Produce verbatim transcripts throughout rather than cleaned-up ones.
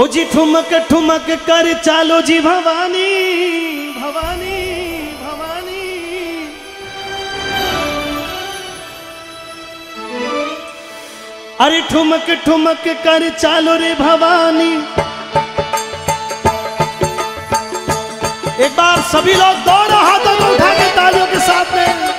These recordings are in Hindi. ओ जी ठुमक ठुमक कर चालो जी भवानी भवानी भवानी। अरे ठुमक ठुमक कर चालो रे भवानी। एक बार सभी लोग दोनों हाथों को उठा के तालियों के साथ में।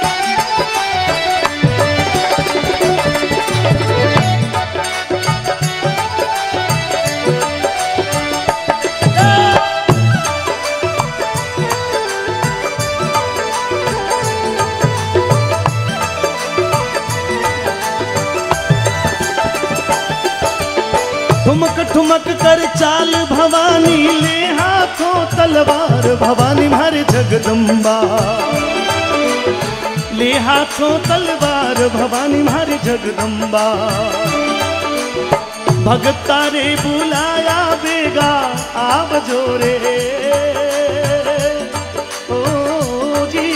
ठुमक ठुमक कर चाल भवानी ले हाथों तलवार भवानी मारे जगदम्बा। ले हाथों तलवार भवानी मारे जगदम्बा। भगता रे बुलाया बेगा आव जोरे ओ जी।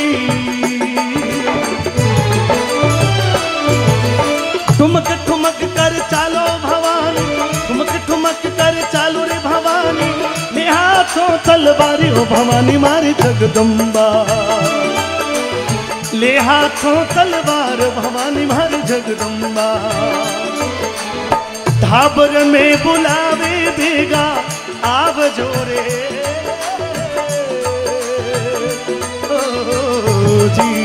ठुमक ठुमक कर चालो भवानी ठुमक कर चालो रे भवानी ले हाथों तलवारी हो भवानी मारी जगदम्बा। ले हाथों तलवार भवानी मारी जगदम्बा। धाबर में बुलावे बेगा आव जोरे ओ जी।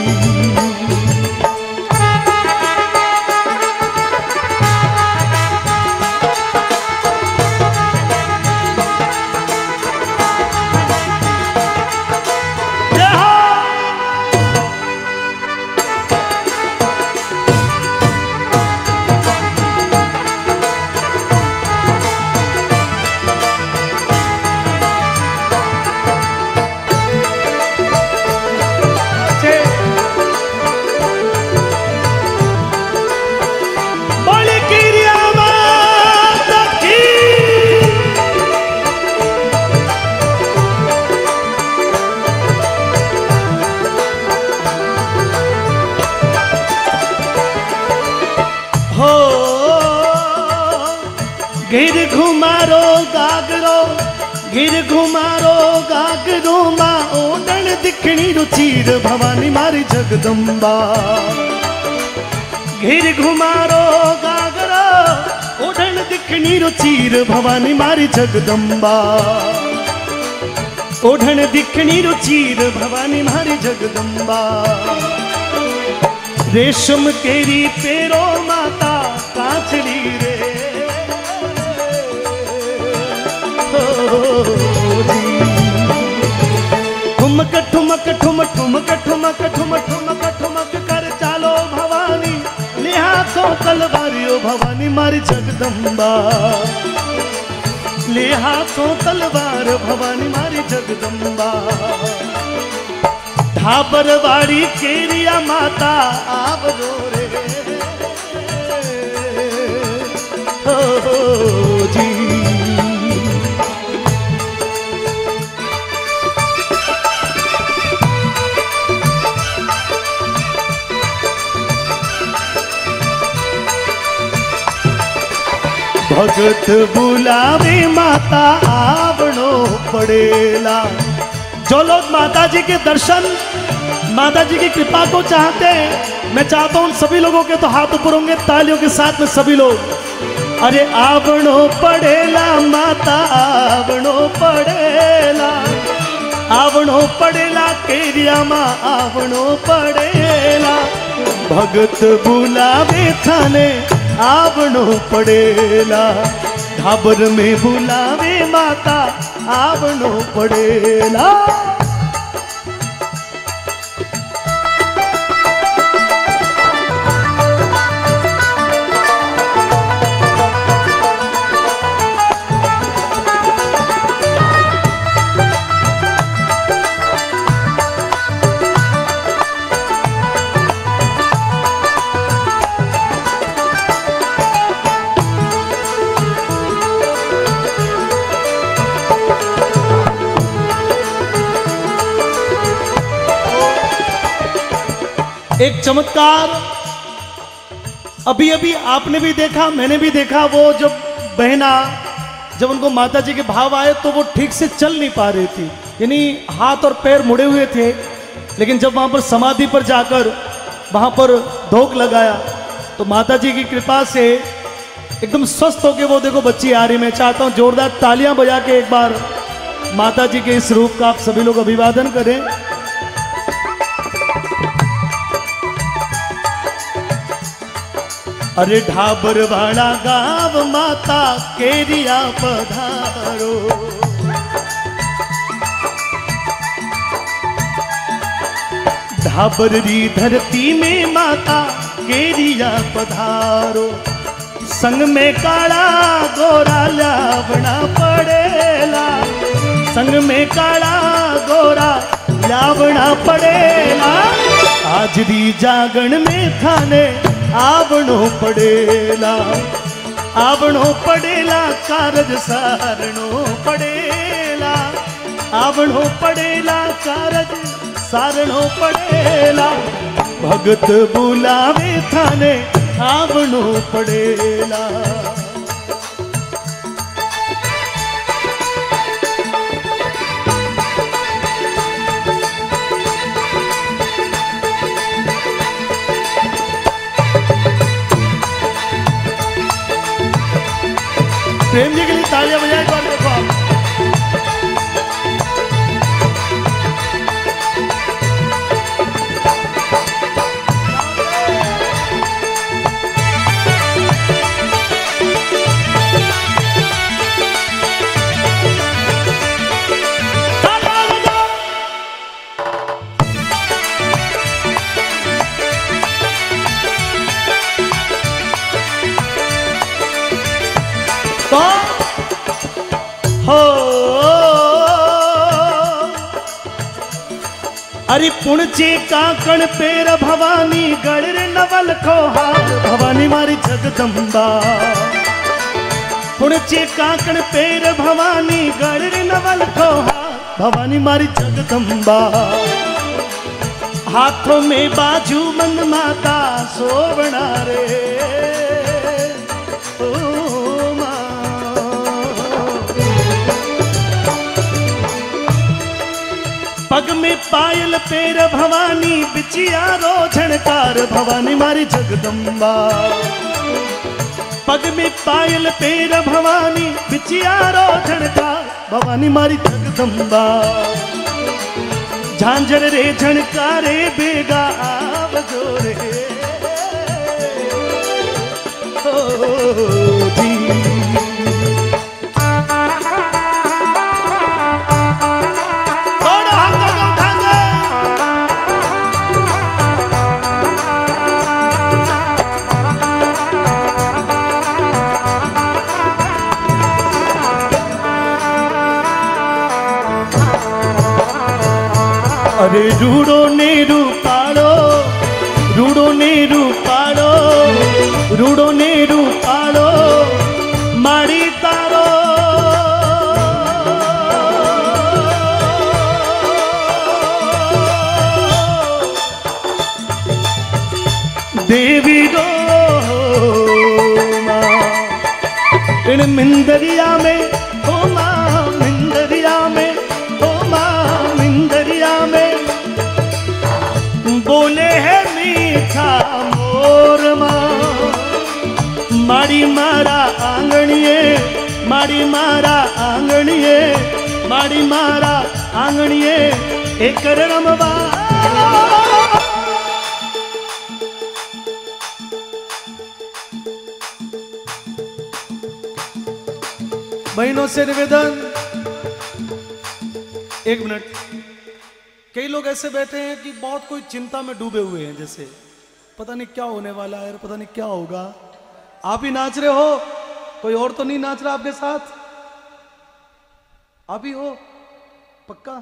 गिर घुमारो गागरो गिर घुमारो गागरो माँ ओडन दिखनी रुचीर भवानी मारी जगदम्बा। गिर घुमारो गागरो ओडन दिखनी रुचीर भवानी मारी जगदम्बा। ओढ़न दिखनी रुचीर भवानी मारी जगदम्बा। रेशम केरी पेरो माता काचड़ी रे ठुमक ठुमक ठुमक ठुमक ठुमक ठुमक ठुमक ठुमक कर चालो भवानी ले हाथों तलवारी ओ भवानी मारी जगदम्बा। ले हाथों तलवार भवानी मारी जगदम्बा। धाबरवाड़ी केरिया माता आव जोरे ओ जी। भगत बुलावे माता आवनो पड़ेला। जो लोग माता जी के दर्शन माता जी की कृपा को चाहते हैं, मैं चाहता हूँ सभी लोगों के तो हाथ ऊपर होंगे तालियों के साथ में सभी लोग। अरे आवनो पड़ेला माता आवनो पड़ेला आवनो पड़ेला केरिया माँ आवनो पड़ेला। भगत बुलावे थाने आवनो पड़ेला। धाबर में बुलावे माता आवनो पड़ेला। एक चमत्कार अभी अभी आपने भी देखा, मैंने भी देखा। वो जो बहना जब उनको माता जी के भाव आए तो वो ठीक से चल नहीं पा रही थी, यानी हाथ और पैर मुड़े हुए थे। लेकिन जब वहाँ पर समाधि पर जाकर वहाँ पर धोख लगाया तो माता जी की कृपा से एकदम स्वस्थ होके वो देखो बच्ची आ रही। मैं चाहता हूँ जोरदार तालियां बजा के एक बार माता जी के इस रूप का आप सभी लोग अभिवादन करें। अरे ढाबरवाड़ा गाँव माता केरिया पधारो, ढाबर री धरती में माता केरिया पधारो, संग में काला गोरा लावना पड़ेला, संग में काला गोरा लावना पड़ेला, आज री जागण में थाने आवणो पड़ेला, आवणो पड़ेला कारज सारणो पड़ेला, आवणो पड़ेला कारज सारणो पड़ेला, भगत बुलावे थाने आवणो पड़ेला। प्रेम जी के लिए तालियां बजाएं बार देखो अरे पुणचे काकण पेर भवानी गणर नवल खोहा, भवानी मारी जगदम्बा, पुणचे काकण पेर भवानी गणर नवल खोहा, भवानी मारी जगदम्बा, हाथों में बाजू मन माता सोवणा रे, पग में पायल पेर भवानी बिचिया रो झणकार, भवानी मारी जगदम्बा, पग में पायल पेर भवानी बिचिया रो झणकार, भवानी मारी जगदम्बा, झांझर रे झणकारे बेगा आव जो रे, ओ अरे रूड़ो ने रूपाड़ो, रूड़ो ने रूपाड़ो, रूड़ो ने रूपाड़ो माड़ी तारो, देवी रो इन मिंदरिया में हो माँ, मिंदरिया में हो माँ, मिंदरिया में बोले है मीठा मोर माँ, माड़ी मारा आंगणिये, माड़ी मारा आंगणिये, माड़ी मारा आंगणिये एक रमवा। बहनों से निवेदन, एक मिनट, कई लोग ऐसे बैठे हैं कि बहुत कोई चिंता में डूबे हुए हैं, जैसे पता नहीं क्या होने वाला है, पता नहीं क्या होगा। आप ही नाच रहे हो, कोई और तो नहीं नाच रहा आपके साथ, आप ही हो पक्का?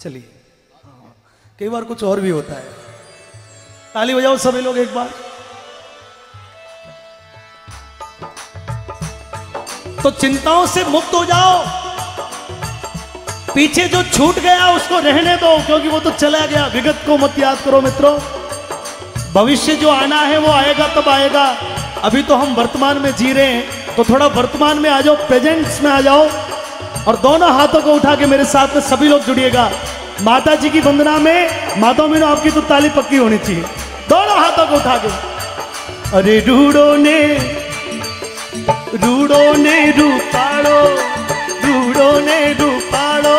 चलिए, कई बार कुछ और भी होता है। ताली बजाओ सभी लोग एक बार। तो चिंताओं से मुक्त हो जाओ, पीछे जो छूट गया उसको रहने दो, क्योंकि वो तो चला गया। विगत को मत याद करो मित्रों, भविष्य जो आना है वो आएगा तब आएगा, अभी तो हम वर्तमान में जी रहे हैं। तो थोड़ा वर्तमान में आ जाओ, प्रेजेंट्स में आ जाओ और दोनों हाथों को उठा के मेरे साथ में सभी लोग जुड़िएगा। माता जी की वंदना में माता मीनू आपकी तो ताली पक्की होनी चाहिए, दोनों हाथों को उठा के। अरे रूड़ों ने रूड़ों ने रूपाड़ो, रूड़ों ने रूपाड़ो,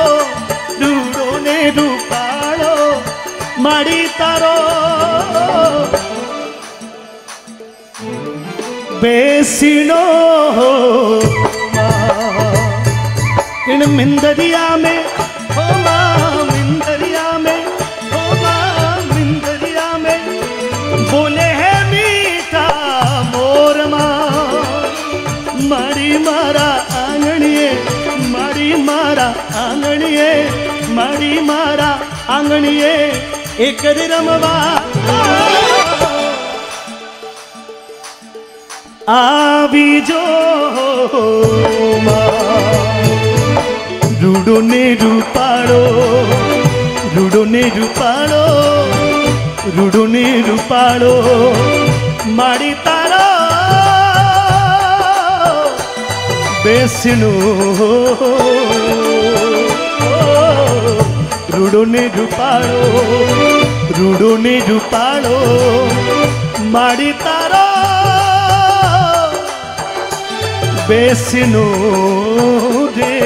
रूड़ों ने रूपाड़ो माड़ी तारो बेसिनो इन मिंदरिया में हो माँ, मिंदरिया में हो माँ, मिंदरिया में बोले है मीठा मोर माँ। मारी मारा आंगणिये, मारी मारा आंगणिये, मारी मारा आंगणिये एक रमवा आवी जो माँ। रूडो ने रूपाड़ो, रूडो ने रूपाड़ो, रूडो ने रूपाड़ो माड़ी तारो बेसिनो। रूडो ने रूपाड़ो, रूडो ने रूपाड़ो माड़ी तारो बेसिनो रे।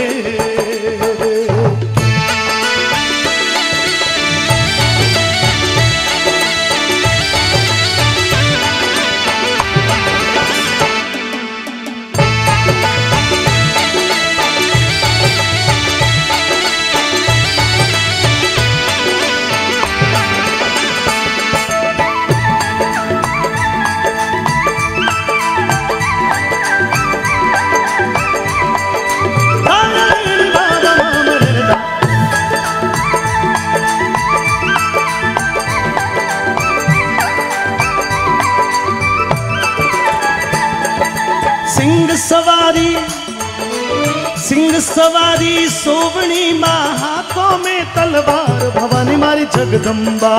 सिंह सवारी सोवणी माँ, हाथों में तलवार भवानी मारी जगदम्बा।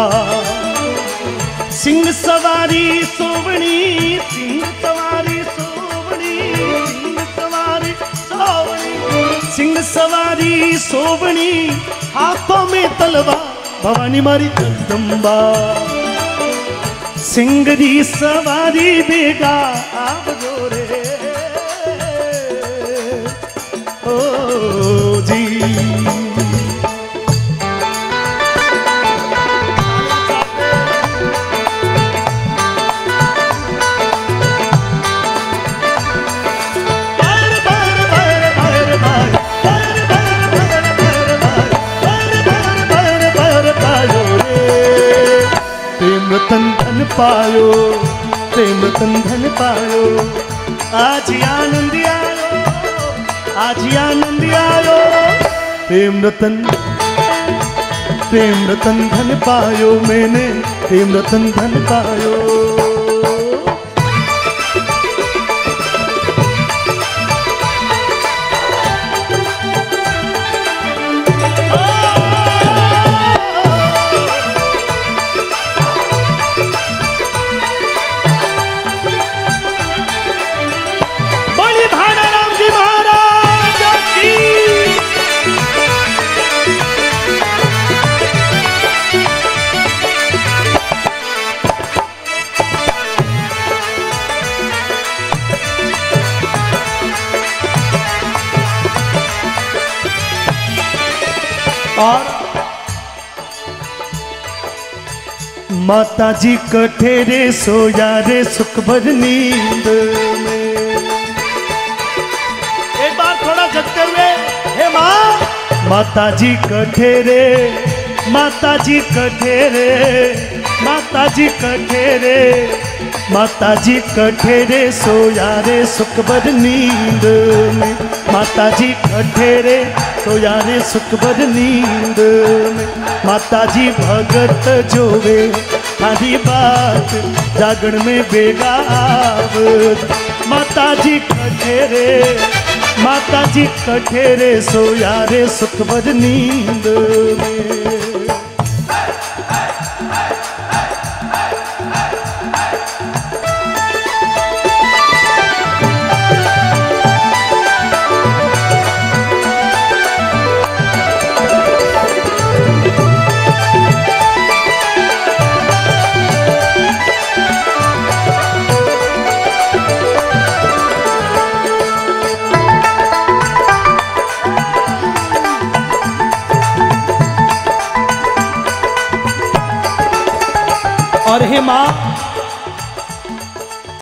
सिंह सवारी सोवणी, सिंह सवारी सोवणी, सिंह सवारी सोवणी, सिंह सवारी सोवणी हाथों में तलवार भवानी मारी जगदम्बा। सिंह दी सवारी बेगा आप गोरे पायो प्रेम बंधन पायो। आज आनंद आयो, आज आनंद आयो प्रेम रतन, प्रेम रतन धन पायो मैंने, प्रेम रतन धन पायो। माता जी कठेरे सोया रे सुख भर नींद में। एक बार थोड़ा जगते हुए हे माँ। माता जी कठेरे, माता जी कठेरे, माता जी कठेरे, माता जी कठेरे सोया रे सुख भर नींद में। माता जी कठेरे सोया रे सुख भर नींद में। माता जी भगत जोवे थारी बात जागण में बेगा आवत। माता जी कठेरे, माता जी कठेरे सोया रे सुख भर नींद में। और हे माँ